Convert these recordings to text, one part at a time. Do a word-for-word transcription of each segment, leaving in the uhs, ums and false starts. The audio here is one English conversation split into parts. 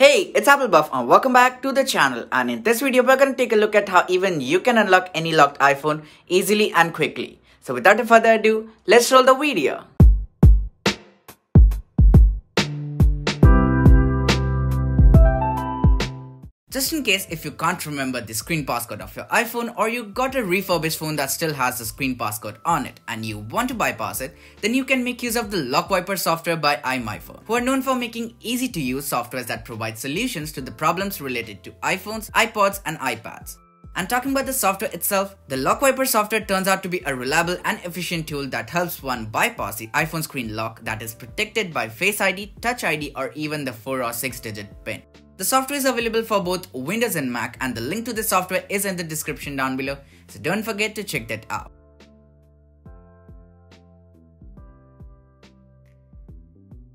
Hey, it's Applebuff and welcome back to the channel, and in this video we're going to take a look at how even you can unlock any locked iPhone easily and quickly. So without further ado, let's roll the video. Just in case if you can't remember the screen passcode of your iPhone, or you got a refurbished phone that still has the screen passcode on it and you want to bypass it, then you can make use of the LockWiper software by iMyFone, who are known for making easy to use softwares that provide solutions to the problems related to iPhones, iPods and iPads. And talking about the software itself, the LockWiper software turns out to be a reliable and efficient tool that helps one bypass the iPhone screen lock that is protected by Face I D, Touch I D or even the four or six digit PIN. The software is available for both Windows and Mac, and the link to the software is in the description down below, so don't forget to check that out.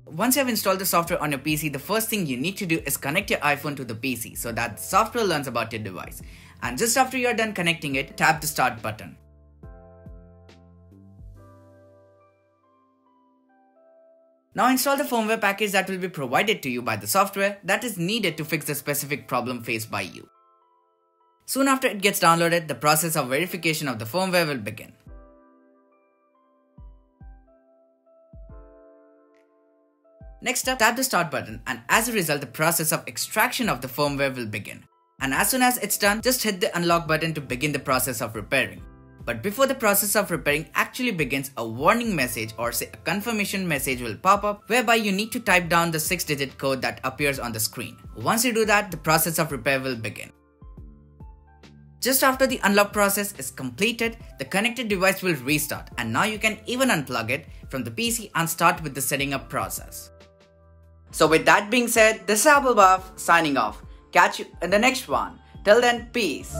Once you have installed the software on your P C, the first thing you need to do is connect your iPhone to the P C so that the software learns about your device. And just after you are done connecting it, tap the start button. Now install the firmware package that will be provided to you by the software that is needed to fix the specific problem faced by you. Soon after it gets downloaded, the process of verification of the firmware will begin. Next up, tap the start button, and as a result the process of extraction of the firmware will begin. And as soon as it's done, just hit the unlock button to begin the process of repairing. But before the process of repairing actually begins, a warning message, or say a confirmation message, will pop up, whereby you need to type down the six digit code that appears on the screen. Once you do that, the process of repair will begin. Just after the unlock process is completed, the connected device will restart, and now you can even unplug it from the P C and start with the setting up process. So with that being said, this is Applebuff signing off. Catch you in the next one. Till then, peace.